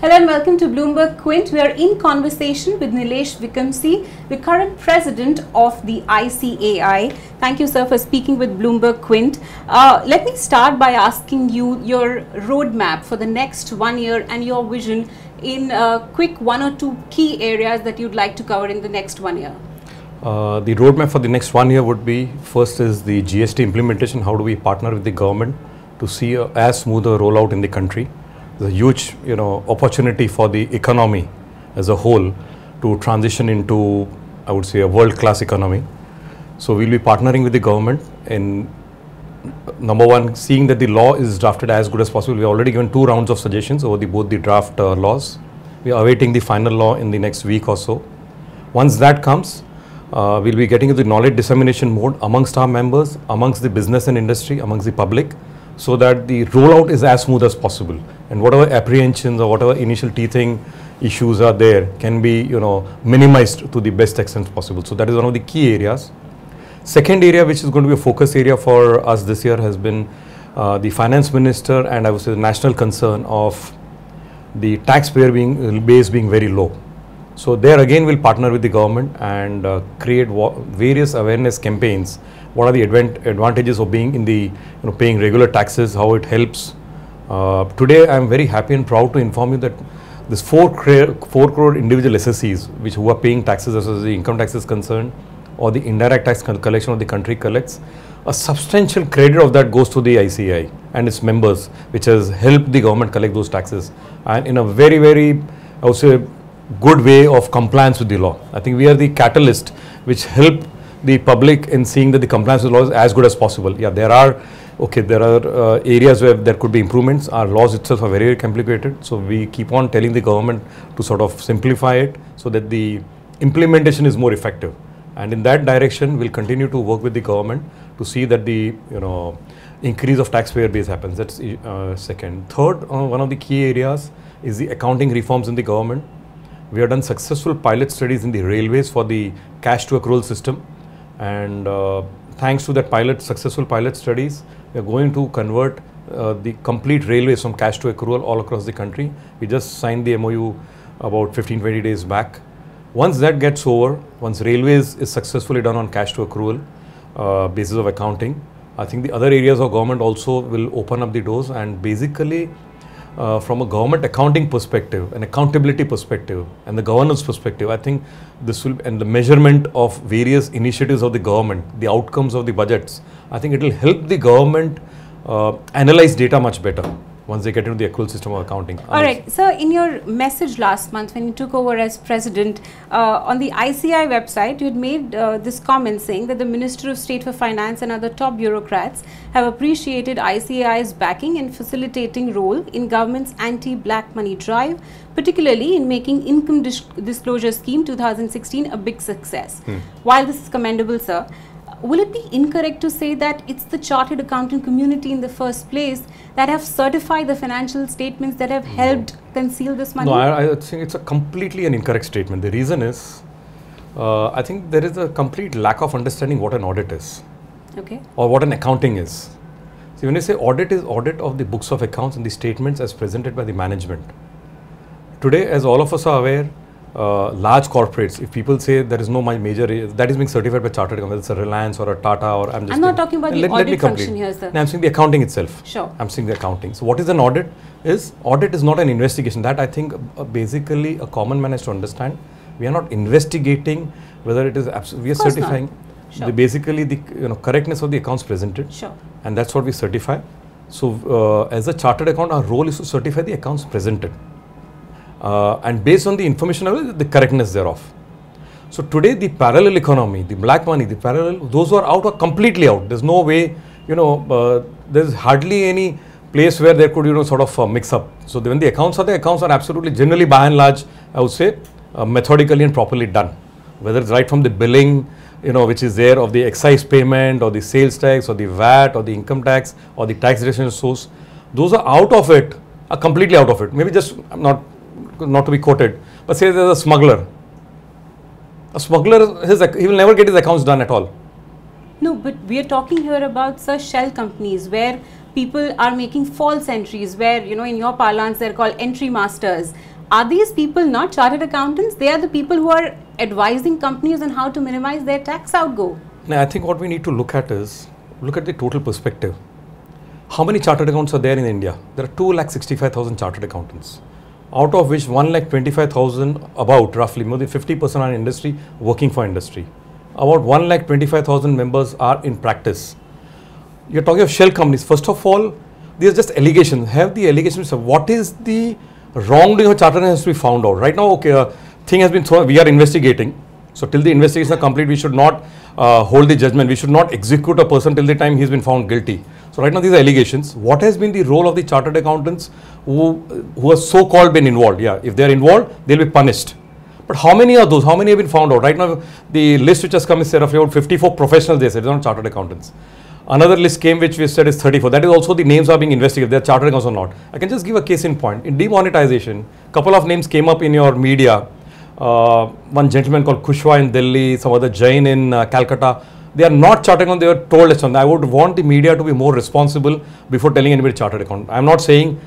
Hello and welcome to Bloomberg Quint. We are in conversation with Nilesh Vikamsey, the current president of the ICAI. Thank you, sir, for speaking with Bloomberg Quint. Let me start by asking you your roadmap for the next 1 year and your vision in quick one or two key areas that you'd like to cover in the next 1 year. The roadmap for the next 1 year would be, first is the GST implementation. How do we partner with the government to see as smoother rollout in the country? There's a huge, opportunity for the economy as a whole to transition into, I would say, a world-class economy. So we'll be partnering with the government in, number one, seeing that the law is drafted as good as possible. We've already given 2 rounds of suggestions over both the draft laws. We are awaiting the final law in the next week or so. Once that comes, we'll be getting into the knowledge dissemination mode amongst our members, amongst the business and industry, amongst the public, so that the rollout is as smooth as possible, and whatever apprehensions or whatever initial teething issues are there can be minimized to the best extent possible. So that is one of the key areas. Second area, which is going to be a focus area for us this year, has been the finance minister and I would say the national concern of the taxpayer base being very low. So there again we'll partner with the government and create various awareness campaigns. What are the advantages of being in the paying regular taxes, how it helps. Today I am very happy and proud to inform you that this 4 crore individual SSEs who are paying taxes as far as the income tax is concerned or the indirect tax collection of the country collects, a substantial credit of that goes to the ICAI and its members, which has helped the government collect those taxes, and in a very, very, I would say, good way of compliance with the law. I think we are the catalyst which help the public in seeing that the compliance with the law is as good as possible. Yeah, there are areas where there could be improvements. Our laws itself are very, very complicated, so we keep on telling the government to sort of simplify it so that the implementation is more effective. And in that direction, we'll continue to work with the government to see that the increase of taxpayer base happens. That's second. Third, one of the key areas is the accounting reforms in the government. We have done successful pilot studies in the railways for the cash to accrual system, and thanks to that successful pilot studies, we are going to convert the complete railways from cash to accrual all across the country. We just signed the MOU about 15-20 days back. Once that gets over, once railways is successfully done on cash to accrual basis of accounting, I think the other areas of government also will open up the doors, and basically from a government accounting perspective, an accountability perspective, and the governance perspective, I think this will, and the measurement of various initiatives of the government, the outcomes of the budgets, I think it will help the government analyze data much better once they get into the accrual system of accounting. Alright, so in your message last month when you took over as president, on the ICAI website you had made this comment saying that the Minister of State for Finance and other top bureaucrats have appreciated ICAI's backing and facilitating role in government's anti-black money drive, particularly in making income disclosure scheme 2016 a big success. While this is commendable, sir, will it be incorrect to say that it's the chartered accountant community in the first place that have certified the financial statements that have helped conceal this money? No, I think it's a completely an incorrect statement. The reason is, I think there is a complete lack of understanding what an audit is, okay, or what an accounting is. So when you say audit, is audit of the books of accounts and the statements as presented by the management. Today, as all of us are aware, large corporates, if people say there is no major, that is being certified by chartered accountants, it's a Reliance or a Tata, or I'm not talking about the audit function here, sir. No, I'm saying the accounting itself. Sure. I'm saying the accounting. So what is an audit? Audit is not an investigation. That I think basically a common man has to understand. We are not investigating whether it is absolutely, we are certifying sure. Basically the correctness of the accounts presented. Sure. And that's what we certify. So as a chartered accountant, our role is to certify the accounts presented. And based on the information available, the correctness thereof. So today the parallel economy, the black money, the parallel, those who are out are completely out. There's no way, there's hardly any place where there could, sort of mix up. So when the accounts are absolutely generally by and large, I would say, methodically and properly done. Whether it's right from the billing, which is there of the excise payment or the sales tax or the VAT or the income tax or the tax deduction source, those are out of it, are completely out of it. Maybe just, not to be quoted, but say there's a smuggler, he will never get his accounts done at all. No, but we are talking here about, sir, shell companies where people are making false entries where, you know, in your parlance, they're called entry masters. Are these people not chartered accountants? They are the people who are advising companies on how to minimize their tax outgo. Now, I think what we need to look at is, look at the total perspective. How many chartered accountants are there in India? There are 265,000 chartered accountants, out of which 125,000, about roughly more than 50% are in industry, working for industry. About 125,000 members are in practice. You're talking of shell companies. First of all, these are just allegations. Have the allegations of what is the wrongdoing of chartered accountants has to be found out. Right now, okay, a thing has been thrown, we are investigating. So till the investigation is complete, we should not hold the judgment. We should not execute a person till the time he's been found guilty. So right now, these are allegations. What has been the role of the chartered accountants who are so-called been involved? Yeah, if they're involved, they'll be punished. But how many are those? How many have been found out? Right now, the list which has come is roughly about 54 professionals, they said, they're not chartered accountants. Another list came which we said is 34. That is also the names are being investigated, they are chartered accountants or not. I can just give a case in point. In demonetization, a couple of names came up in your media. One gentleman called Kushwa in Delhi, some other Jain in Calcutta. They are not chartered accountants, they were told as something. I would want the media to be more responsible before telling anybody chartered accountant. I am not saying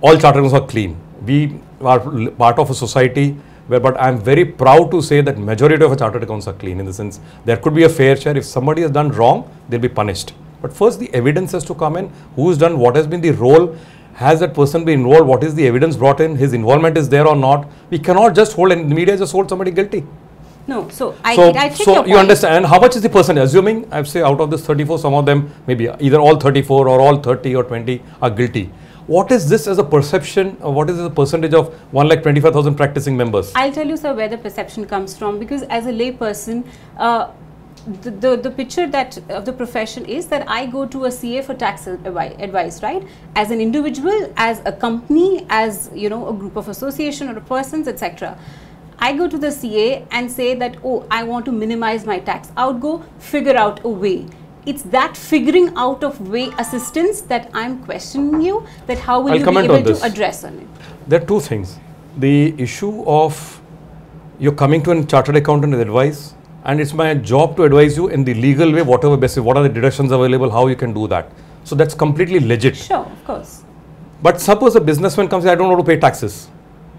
all chartered accountants are clean. We are part of a society. But I am very proud to say that majority of our chartered accountants are clean, in the sense there could be a fair share. If somebody has done wrong, they'll be punished. But first the evidence has to come in. Who's done, what has been the role, has that person been involved, what is the evidence brought in, his involvement is there or not. We cannot just hold, and the media just hold somebody guilty. No, so I take your point. So you understand, how much is the person, assuming I say out of this 34, some of them maybe either all 34 or all 30 or 20 are guilty. What is this as a perception, or what is the percentage of 125,000 practicing members? I'll tell you, sir, where the perception comes from, because as a lay person, the picture that of the profession is that I go to a CA for tax advice, right? As an individual, as a company, as, you know, a group of association or persons, etc. I go to the CA and say that, oh, I want to minimize my tax outgo, figure out a way. It's that figuring out of way assistance that I'm questioning you, that how will you be able to address on it? There are two things. The issue of you're coming to a chartered accountant with advice, and it's my job to advise you in the legal way, whatever basis, what are the deductions available, how you can do that. So that's completely legit. Sure, of course. But suppose a businessman comes and says, I don't want to pay taxes.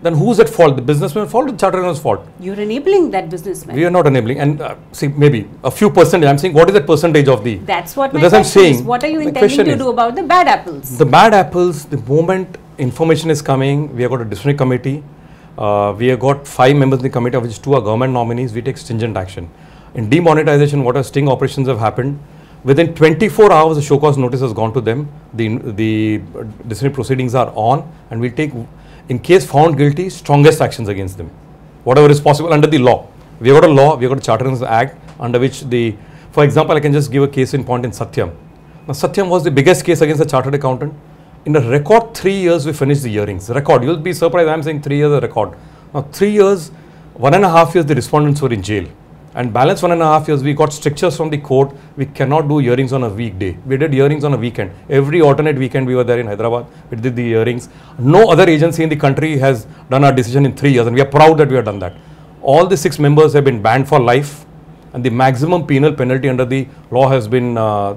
Then who's at fault? The businessman fault or the chartered accountant's fault? You're enabling that businessman. We are not enabling. And see, maybe a few percentage. I'm saying, what is that percentage of the? That's what my question is. What are you intending to do about the bad apples? The bad apples, the moment information is coming, we have got a disciplinary committee. We have got 5 members in the committee, of which 2 are government nominees. We take stringent action. In demonetization, what are sting operations have happened? Within 24 hours, the show cause notice has gone to them. The disciplinary proceedings are on, and we'll take, in case found guilty, strongest actions against them, whatever is possible under the law. We have got a law, we have got a Chartered Accountants Act, under which the, for example, I can just give a case in point in Satyam. Now, Satyam was the biggest case against a chartered accountant. In a record 3 years, we finished the hearings. Record, you'll be surprised, I'm saying 3 years a record. Now, 3 years, 1.5 years, the respondents were in jail. And balance 1.5 years, we got strictures from the court. We cannot do hearings on a weekday. We did hearings on a weekend. Every alternate weekend we were there in Hyderabad. We did the hearings. No other agency in the country has done our decision in 3 years, and we are proud that we have done that. All the 6 members have been banned for life, and the maximum penal penalty under the law has been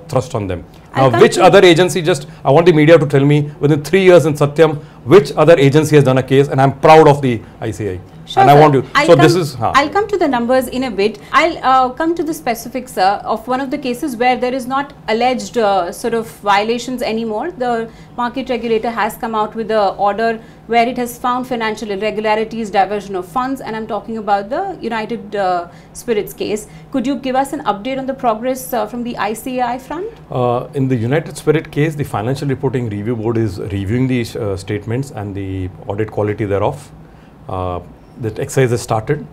thrust on them. Now, which other agency, just I want the media to tell me, within 3 years in Satyam, which other agency has done a case? And I'm proud of the ICAI. Sure, and sir, I want you. So this is. I'll come to the numbers in a bit. I'll come to the specifics, sir, of one of the cases where there is not alleged sort of violations anymore. The market regulator has come out with an order where it has found financial irregularities, diversion of funds, and I'm talking about the United Spirits case. Could you give us an update on the progress from the ICAI front? In the United Spirits case, the Financial Reporting Review Board is reviewing these statements and the audit quality thereof. That exercise has started,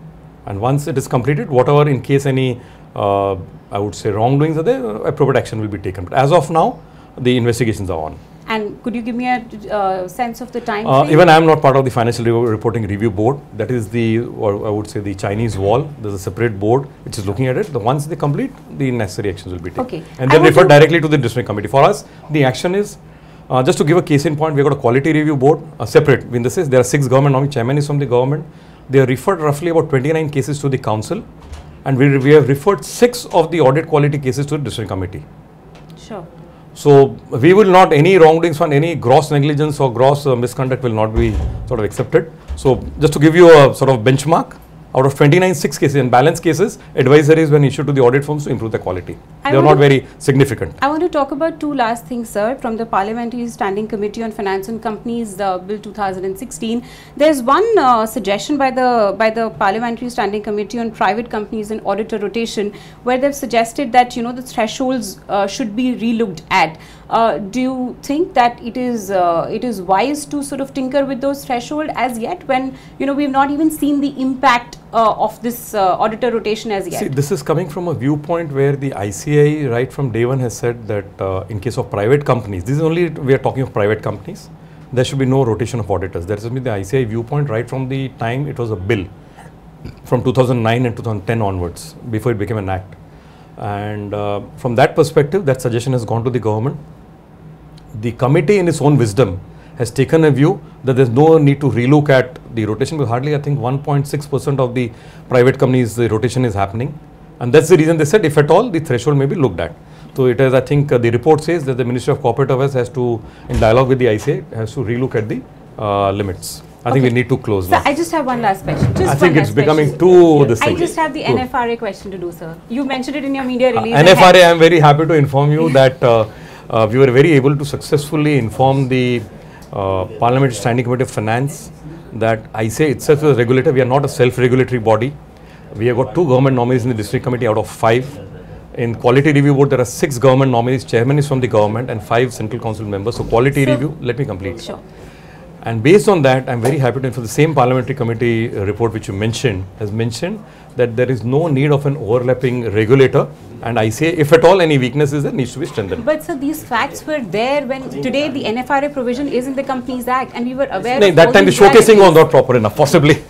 and once it is completed, whatever in case any, I would say, wrongdoings are there, appropriate action will be taken. But as of now, the investigations are on. And could you give me a sense of the time frame? Even I am not part of the Financial Reporting Review Board. That is the, or I would say, the Chinese wall. There is a separate board which is looking at it. Once they complete, the necessary actions will be taken. Okay. And they refer directly to the disciplinary committee. For us, the action is, just to give a case in point, we have got a quality review board, separate. In this case, there are 6 government nominees. Chairman is from the government. They have referred roughly about 29 cases to the council, and we have referred 6 of the audit quality cases to the disciplinary committee. Sure. So we will not, any wrongdoings on any gross negligence or gross misconduct will not be sort of accepted. So just to give you a sort of benchmark, out of 29 6 cases, in balance cases, advisories were issued to the audit firms to improve the quality. They are not very significant. I want to talk about two last things, sir. From the Parliamentary Standing Committee on Finance and Companies Bill 2016, there is one suggestion by the Parliamentary Standing Committee on Private Companies and Auditor Rotation, where they have suggested that, you know, the thresholds should be relooked at. Do you think that it is wise to sort of tinker with those thresholds as yet, when, you know, we've not even seen the impact of this auditor rotation as yet? See, this is coming from a viewpoint where the ICAI right from day one has said that in case of private companies, this is only, we are talking of private companies, there should be no rotation of auditors. That has been the ICAI viewpoint right from the time it was a bill, from 2009 and 2010 onwards, before it became an act. And from that perspective, that suggestion has gone to the government. The committee in its own wisdom has taken a view that there is no need to relook at the rotation, because hardly, I think, 1.6% of the private companies the rotation is happening, and that's the reason they said if at all the threshold may be looked at. So it is, I think the report says that the Ministry of Corporate Affairs has to, in dialogue with the ICAI, has to relook at the limits. I think we need to close that. I just have one last question. Just I think it's becoming too... Yes. I just have the NFRA question to do, sir. You mentioned it in your media release. NFRA, I am very happy to inform you that we were very able to successfully inform the Parliamentary Standing Committee of Finance that ICAI itself is a regulator. We are not a self-regulatory body. We have got 2 government nominees in the district committee out of 5. In Quality Review Board, there are 6 government nominees. Chairman is from the government and 5 Central Council members. So Quality Review, let me complete. Sure. And based on that, I am very happy to inform the same parliamentary committee report which you mentioned has mentioned that there is no need of an overlapping regulator, and I say if at all any weaknesses there needs to be strengthened. But sir, these facts were there when today the NFRA provision is in the Companies Act, and we were aware of that time. The showcasing was not proper enough, possibly.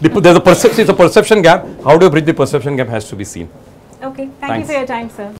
There is a perception gap. How do you bridge the perception gap has to be seen. Okay, thank you for your time, sir.